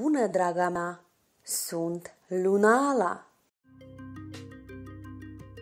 bună, draga mea! Sunt Lunala!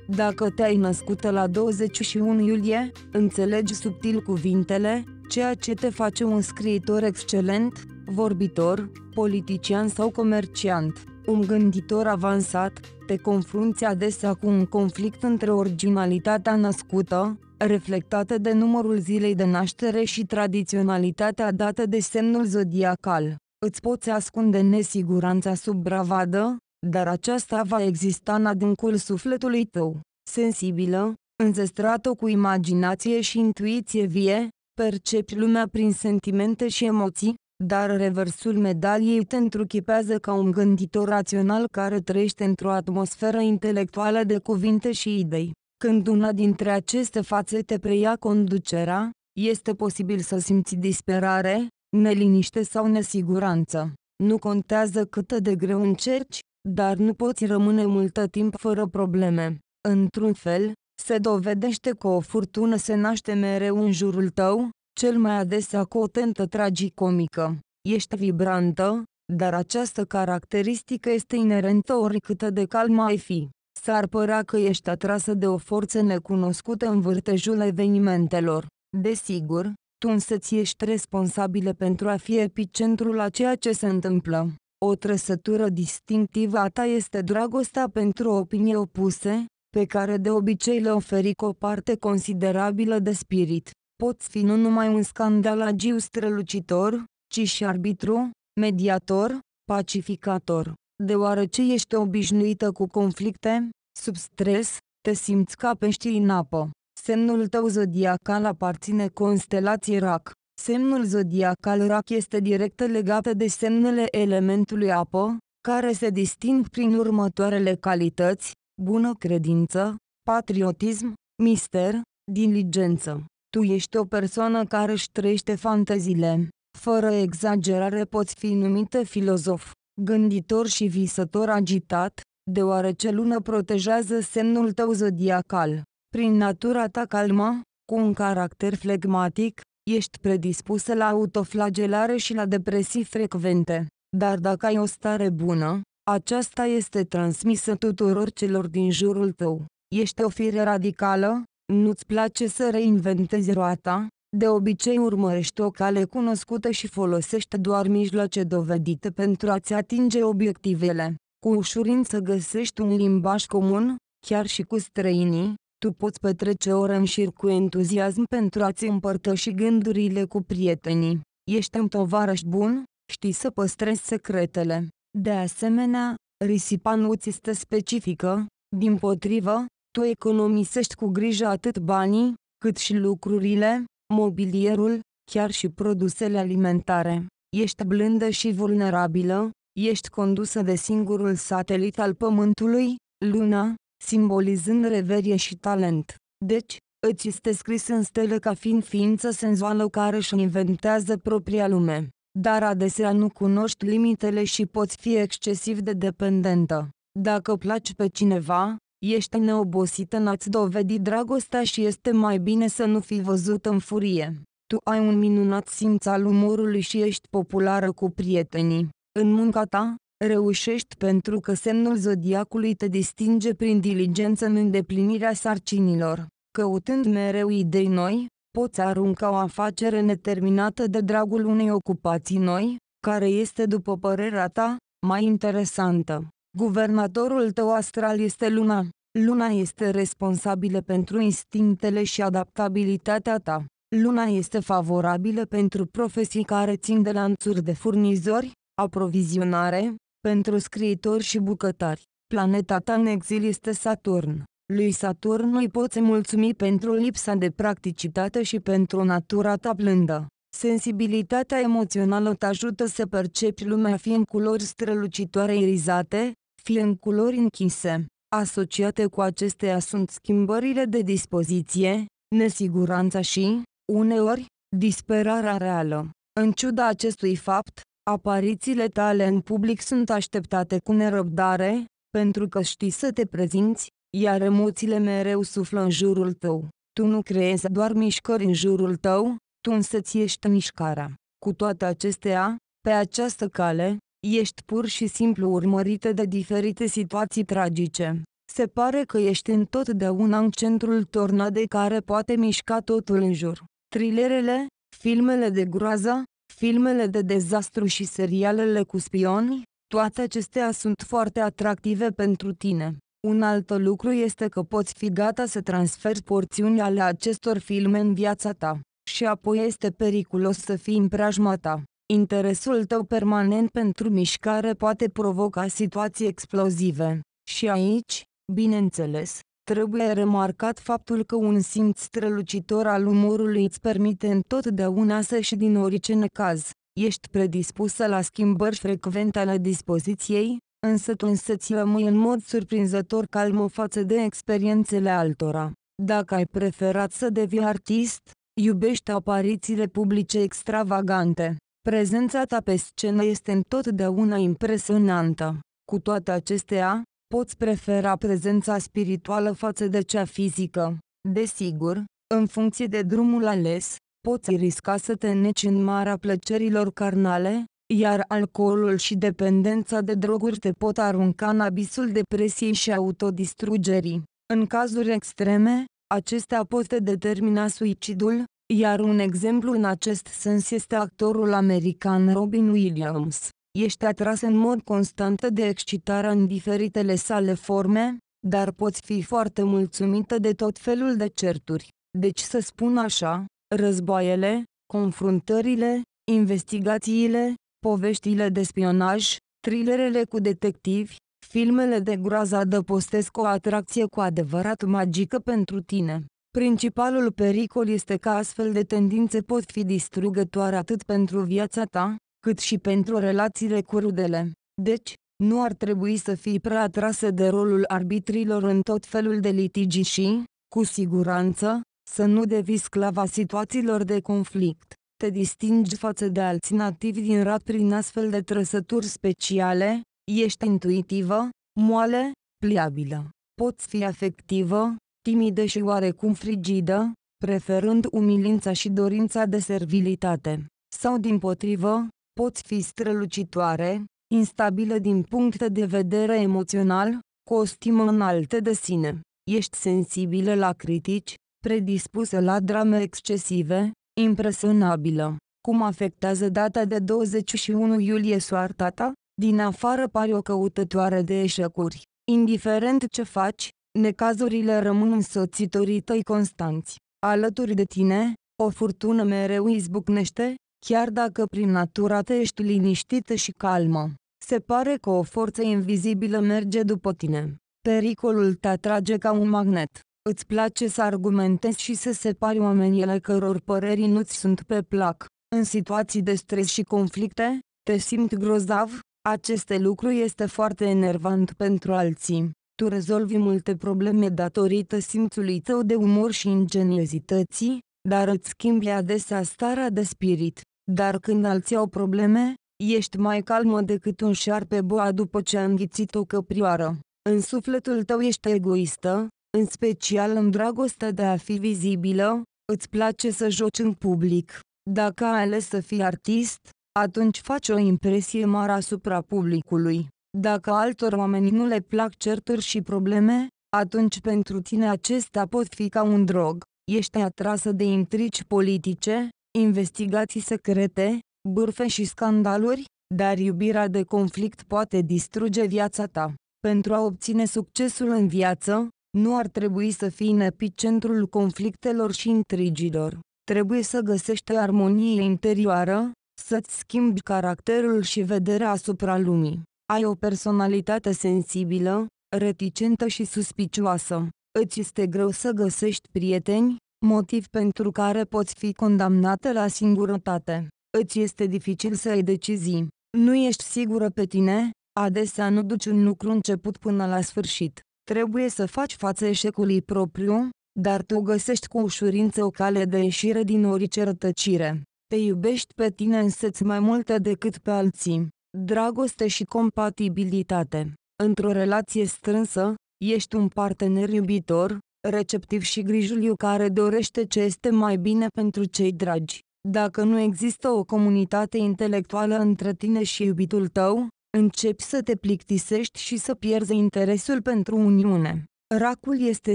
Dacă te-ai născut la 21 iulie, înțelegi subtil cuvintele, ceea ce te face un scriitor excelent, vorbitor, politician sau comerciant, un gânditor avansat. Te confrunți adesea cu un conflict între originalitatea născută, reflectată de numărul zilei de naștere, și tradiționalitatea dată de semnul zodiacal. Îți poți ascunde nesiguranța sub bravadă, dar aceasta va exista în adâncul sufletului tău. Sensibilă, înzestrată cu imaginație și intuiție vie, percepi lumea prin sentimente și emoții, dar reversul medaliei te întruchipează ca un gânditor rațional care trăiește într-o atmosferă intelectuală de cuvinte și idei. Când una dintre aceste fațete preia conducerea, este posibil să simți disperare, neliniște sau nesiguranță. Nu contează cât de greu încerci, dar nu poți rămâne multă timp fără probleme. Într-un fel, se dovedește că o furtună se naște mereu în jurul tău, cel mai adesea cu o tentă tragicomică. Ești vibrantă, dar această caracteristică este inerentă oricât de calmă ai fi. S-ar părea că ești atrasă de o forță necunoscută în vârtejul evenimentelor. Desigur, tu însăți ești responsabilă pentru a fi epicentrul a ceea ce se întâmplă. O trăsătură distinctivă a ta este dragostea pentru opinii opuse, pe care de obicei le oferi cu o parte considerabilă de spirit. Poți fi nu numai un scandalagiu strălucitor, ci și arbitru, mediator, pacificator. Deoarece ești obișnuită cu conflicte, sub stres, te simți ca peștii în apă. Semnul tău zodiacal aparține constelației Rac. Semnul zodiacal Rac este direct legat de semnele elementului apă, care se disting prin următoarele calități: bună credință, patriotism, mister, diligență. Tu ești o persoană care își trăiește fanteziile. Fără exagerare poți fi numită filozof, gânditor și visător agitat, deoarece luna protejează semnul tău zodiacal. Prin natura ta calmă, cu un caracter flegmatic, ești predispusă la autoflagelare și la depresii frecvente. Dar dacă ai o stare bună, aceasta este transmisă tuturor celor din jurul tău. Ești o fire radicală, nu-ți place să reinventezi roata, de obicei urmărești o cale cunoscută și folosești doar mijloace dovedite pentru a-ți atinge obiectivele. Cu ușurință găsești un limbaj comun, chiar și cu străinii. Tu poți petrece ore în șir cu entuziasm pentru a-ți împărtăși gândurile cu prietenii. Ești un tovarăș bun, știi să păstrezi secretele. De asemenea, risipa nu ți este specifică, dimpotrivă, tu economisești cu grijă atât banii, cât și lucrurile, mobilierul, chiar și produsele alimentare. Ești blândă și vulnerabilă, ești condusă de singurul satelit al Pământului, Luna, simbolizând reverie și talent. Deci, îți este scris în stele ca fiind ființă senzuală care își inventează propria lume. Dar adesea nu cunoști limitele și poți fi excesiv de dependentă. Dacă placi pe cineva, ești neobosită în a-ți dovedi dragostea și este mai bine să nu fii văzută în furie. Tu ai un minunat simț al umorului și ești populară cu prietenii. În munca ta, reușești pentru că semnul zodiacului te distinge prin diligență în îndeplinirea sarcinilor. Căutând mereu idei noi, poți arunca o afacere neterminată de dragul unei ocupații noi, care este, după părerea ta, mai interesantă. Guvernatorul tău astral este Luna. Luna este responsabilă pentru instinctele și adaptabilitatea ta. Luna este favorabilă pentru profesii care țin de lanțuri de furnizori, aprovizionare, pentru scriitori și bucătari. Planeta ta în exil este Saturn. Lui Saturn îi poți mulțumi pentru lipsa de practicitate și pentru natura ta blândă. Sensibilitatea emoțională te ajută să percepi lumea fie în culori strălucitoare irizate, fie în culori închise. Asociate cu acestea sunt schimbările de dispoziție, nesiguranța și, uneori, disperarea reală. În ciuda acestui fapt, aparițiile tale în public sunt așteptate cu nerăbdare, pentru că știi să te prezinți, iar emoțiile mereu suflă în jurul tău. Tu nu creezi doar mișcări în jurul tău, tu însă-ți ești mișcarea. Cu toate acestea, pe această cale, Ești pur și simplu urmărită de diferite situații tragice. Se pare că ești întotdeauna în centrul tornadei care poate mișca totul în jur. Thrillerele, filmele de groază, filmele de dezastru și serialele cu spioni, toate acestea sunt foarte atractive pentru tine. Un alt lucru este că poți fi gata să transferi porțiuni ale acestor filme în viața ta. Și apoi este periculos să fii în preajma ta. Interesul tău permanent pentru mișcare poate provoca situații explozive. Și aici, bineînțeles, trebuie remarcat faptul că un simț strălucitor al umorului îți permite întotdeauna să ieși din orice necaz. Ești predispusă la schimbări frecvente ale dispoziției, însă tu însăți rămâi în mod surprinzător calmă față de experiențele altora. Dacă ai preferat să devii artist, iubești aparițiile publice extravagante. Prezența ta pe scenă este întotdeauna impresionantă. Cu toate acestea, poți prefera prezența spirituală față de cea fizică. Desigur, în funcție de drumul ales, poți risca să te neci în marea plăcerilor carnale, iar alcoolul și dependența de droguri te pot arunca în abisul depresiei și autodistrugerii. În cazuri extreme, acestea pot determina suicidul, iar un exemplu în acest sens este actorul american Robin Williams. Ești atras în mod constant de excitarea în diferitele sale forme, dar poți fi foarte mulțumită de tot felul de certuri. Deci să spun așa, războaiele, confruntările, investigațiile, poveștile de spionaj, thrillerele cu detectivi, filmele de groază adăpostesc o atracție cu adevărat magică pentru tine. Principalul pericol este că astfel de tendințe pot fi distrugătoare atât pentru viața ta, cât și pentru relațiile cu rudele. Deci, nu ar trebui să fii prea atrasă de rolul arbitrilor în tot felul de litigi și, cu siguranță, să nu devii sclava situațiilor de conflict. Te distingi față de alții nativi din rat prin astfel de trăsături speciale, ești intuitivă, moale, pliabilă. Poți fi afectivă, timidă și oarecum frigidă, preferând umilința și dorința de servilitate. Sau dimpotrivă, poți fi strălucitoare, instabilă din punct de vedere emoțional, cu o stimă înaltă de sine. Ești sensibilă la critici, predispusă la drame excesive, impresionabilă. Cum afectează data de 21 iulie soarta ta? Din afară pari o căutătoare de eșecuri. Indiferent ce faci, necazurile rămân însoțitorii tăi constanți. Alături de tine, o furtună mereu izbucnește, chiar dacă prin natura te ești liniștită și calmă. Se pare că o forță invizibilă merge după tine. Pericolul te atrage ca un magnet. Îți place să argumentezi și să separi oamenii ale căror păreri nu-ți sunt pe plac. În situații de stres și conflicte, te simți grozav. Acest lucru este foarte enervant pentru alții. Tu rezolvi multe probleme datorită simțului tău de umor și ingeniozității, dar îți schimbi adesea starea de spirit. Dar când alții au probleme, ești mai calmă decât un șarpe boa după ce a înghițit o căprioară. În sufletul tău ești egoistă, în special în dragostea de a fi vizibilă, îți place să joci în public. Dacă ai ales să fii artist, atunci faci o impresie mare asupra publicului. Dacă altor oameni nu le plac certuri și probleme, atunci pentru tine acestea pot fi ca un drog. Ești atrasă de intrigi politice, investigații secrete, bârfe și scandaluri, dar iubirea de conflict poate distruge viața ta. Pentru a obține succesul în viață, nu ar trebui să fii în epicentrul conflictelor și intrigilor. Trebuie să găsești armonie interioară, să-ți schimbi caracterul și vederea asupra lumii. Ai o personalitate sensibilă, reticentă și suspicioasă. Îți este greu să găsești prieteni, motiv pentru care poți fi condamnată la singurătate. Îți este dificil să ai decizii. Nu ești sigură pe tine, adesea nu duci un lucru început până la sfârșit. Trebuie să faci față eșecului propriu, dar tu găsești cu ușurință o cale de ieșire din orice rătăcire. Te iubești pe tine însăți mai mult decât pe alții. Dragoste și compatibilitate. Într-o relație strânsă, ești un partener iubitor, receptiv și grijuliu care dorește ce este mai bine pentru cei dragi. Dacă nu există o comunitate intelectuală între tine și iubitul tău, începi să te plictisești și să pierzi interesul pentru uniune. Racul este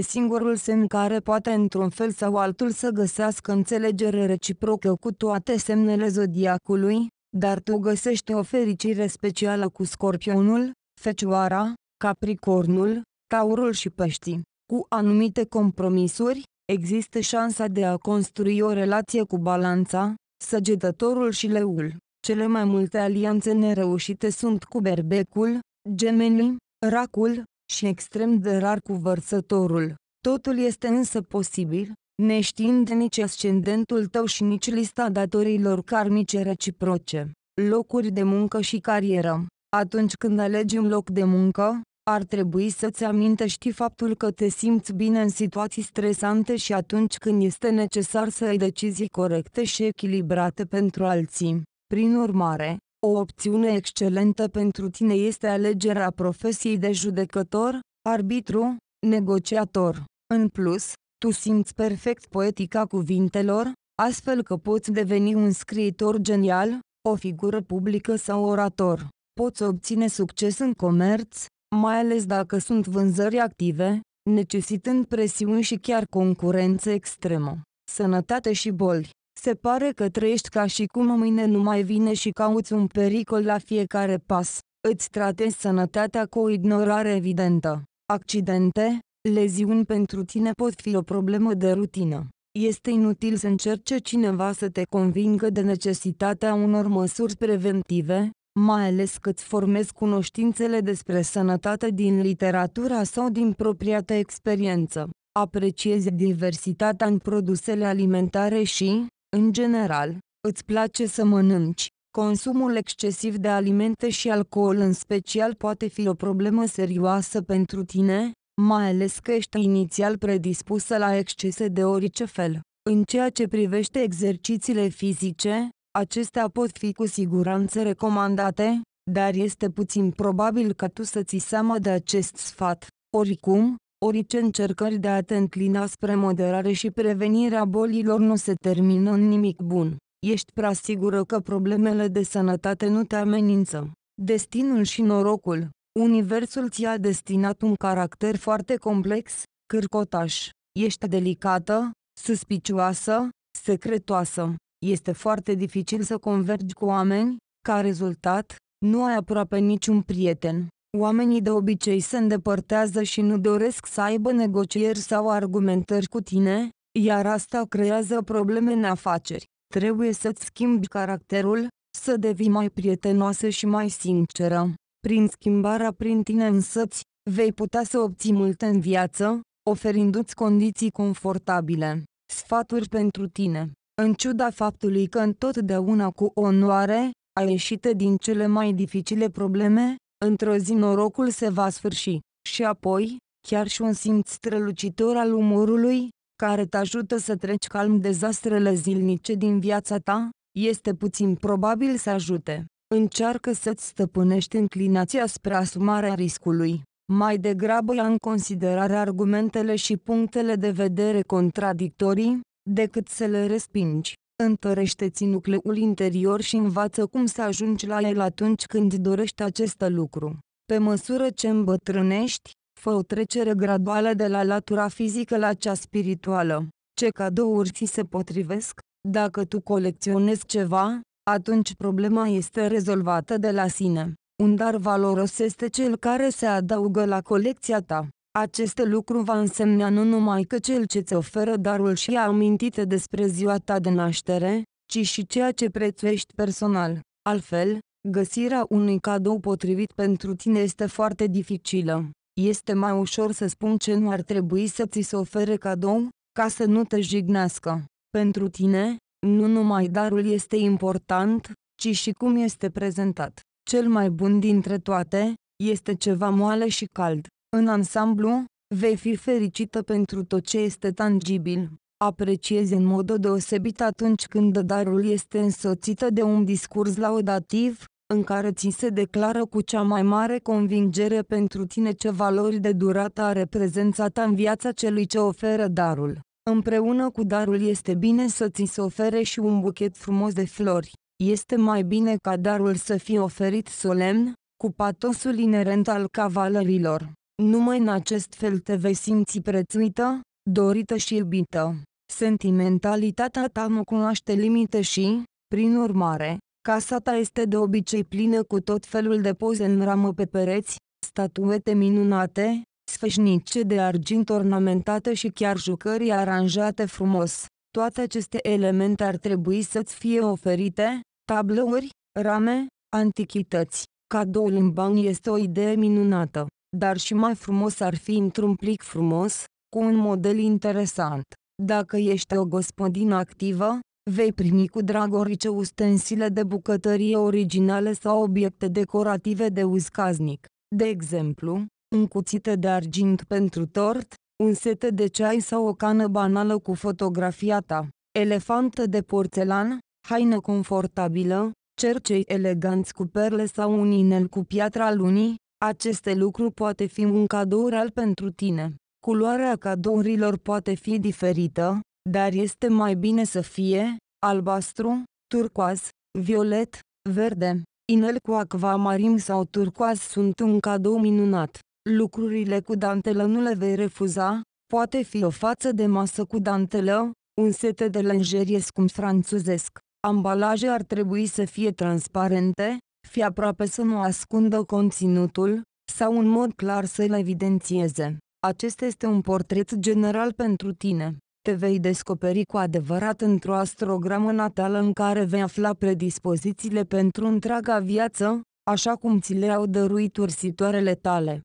singurul semn care poate într-un fel sau altul să găsească înțelegere reciprocă cu toate semnele zodiacului, dar tu găsești o fericire specială cu Scorpionul, Fecioara, Capricornul, Taurul și Peștii. Cu anumite compromisuri, există șansa de a construi o relație cu Balanța, Săgetătorul și Leul. Cele mai multe alianțe nereușite sunt cu Berbecul, Gemenii, Racul și extrem de rar cu Vărsătorul. Totul este însă posibil, neștiind nici ascendentul tău și nici lista datorilor karmice reciproce. Locuri de muncă și carieră. Atunci când alegi un loc de muncă, ar trebui să-ți amintești faptul că te simți bine în situații stresante și atunci când este necesar să ai decizii corecte și echilibrate pentru alții. Prin urmare, o opțiune excelentă pentru tine este alegerea profesiei de judecător, arbitru, negociator. În plus, tu simți perfect poetica cuvintelor, astfel că poți deveni un scriitor genial, o figură publică sau orator. Poți obține succes în comerț, mai ales dacă sunt vânzări active, necesitând presiuni și chiar concurență extremă. Sănătate și boli. Se pare că trăiești ca și cum mâine nu mai vine și cauți un pericol la fiecare pas. Îți tratezi sănătatea cu o ignorare evidentă. Accidente, leziuni pentru tine pot fi o problemă de rutină. Este inutil să încerce cineva să te convingă de necesitatea unor măsuri preventive, mai ales că îți formezi cunoștințele despre sănătate din literatura sau din propria ta experiență. Apreciezi diversitatea în produsele alimentare și, în general, îți place să mănânci. Consumul excesiv de alimente și alcool în special poate fi o problemă serioasă pentru tine, mai ales că ești inițial predispusă la excese de orice fel. În ceea ce privește exercițiile fizice, acestea pot fi cu siguranță recomandate, dar este puțin probabil ca tu să ții seama de acest sfat. Oricum, orice încercări de a te înclina spre moderare și prevenirea bolilor nu se termină în nimic bun. Ești prea sigură că problemele de sănătate nu te amenință. Destinul și norocul. Universul ți-a destinat un caracter foarte complex, cârcotaș. Ești delicată, suspicioasă, secretoasă. Este foarte dificil să convergi cu oameni, ca rezultat, nu ai aproape niciun prieten. Oamenii de obicei se îndepărtează și nu doresc să aibă negocieri sau argumentări cu tine, iar asta creează probleme în afaceri. Trebuie să-ți schimbi caracterul, să devii mai prietenoasă și mai sinceră. Prin schimbarea prin tine însăți, vei putea să obții multe în viață, oferindu-ți condiții confortabile. Sfaturi pentru tine. În ciuda faptului că întotdeauna cu onoare, ai ieșit din cele mai dificile probleme, într-o zi norocul se va sfârși. Și apoi, chiar și un simț strălucitor al umorului, care te ajută să treci calm dezastrele zilnice din viața ta, este puțin probabil să ajute. Încearcă să-ți stăpânești înclinația spre asumarea riscului. Mai degrabă ia în considerare argumentele și punctele de vedere contradictorii, decât să le respingi. Întărește-ți nucleul interior și învață cum să ajungi la el atunci când dorești acest lucru. Pe măsură ce îmbătrânești, fă o trecere graduală de la latura fizică la cea spirituală. Ce cadouri ți se potrivesc? Dacă tu colecționezi ceva, atunci problema este rezolvată de la sine. Un dar valoros este cel care se adaugă la colecția ta. Acest lucru va însemna nu numai că cel ce ți oferă darul și-a amintit despre ziua ta de naștere, ci și ceea ce prețuiești personal. Altfel, găsirea unui cadou potrivit pentru tine este foarte dificilă. Este mai ușor să spun ce nu ar trebui să ți se ofere cadou, ca să nu te jignească. Pentru tine, nu numai darul este important, ci și cum este prezentat. Cel mai bun dintre toate, este ceva moale și cald. În ansamblu, vei fi fericită pentru tot ce este tangibil. Apreciezi în mod deosebit atunci când darul este însoțită de un discurs laudativ, în care ți se declară cu cea mai mare convingere pentru tine ce valori de durată are prezența ta în viața celui ce oferă darul. Împreună cu darul este bine să ți se ofere și un buchet frumos de flori. Este mai bine ca darul să fie oferit solemn, cu patosul inerent al cavalerilor. Numai în acest fel te vei simți prețuită, dorită și iubită. Sentimentalitatea ta nu cunoaște limite și, prin urmare, casa ta este de obicei plină cu tot felul de poze în ramă pe pereți, statuete minunate, sfeșnice de argint ornamentate și chiar jucării aranjate frumos. Toate aceste elemente ar trebui să-ți fie oferite, tablouri, rame, antichități. Cadoul în bani este o idee minunată, dar și mai frumos ar fi într-un plic frumos, cu un model interesant. Dacă ești o gospodină activă, vei primi cu drag orice ustensile de bucătărie originale sau obiecte decorative de uz casnic. De exemplu, un cuțit de argint pentru tort, un set de ceai sau o cană banală cu fotografia ta, elefantă de porțelan, haină confortabilă, cercei eleganți cu perle sau un inel cu piatra lunii. Aceste lucruri poate fi un cadou real pentru tine. Culoarea cadourilor poate fi diferită, dar este mai bine să fie albastru, turcoaz, violet, verde. Inel cu acvamarim sau turcoaz sunt un cadou minunat. Lucrurile cu dantelă nu le vei refuza, poate fi o față de masă cu dantelă, un set de lenjerie scump franțuzesc. Ambalaje ar trebui să fie transparente, fie aproape să nu ascundă conținutul, sau în mod clar să-l evidențieze. Acesta este un portret general pentru tine. Te vei descoperi cu adevărat într-o astrogramă natală în care vei afla predispozițiile pentru întreaga viață, așa cum ți le-au dăruit ursitoarele tale.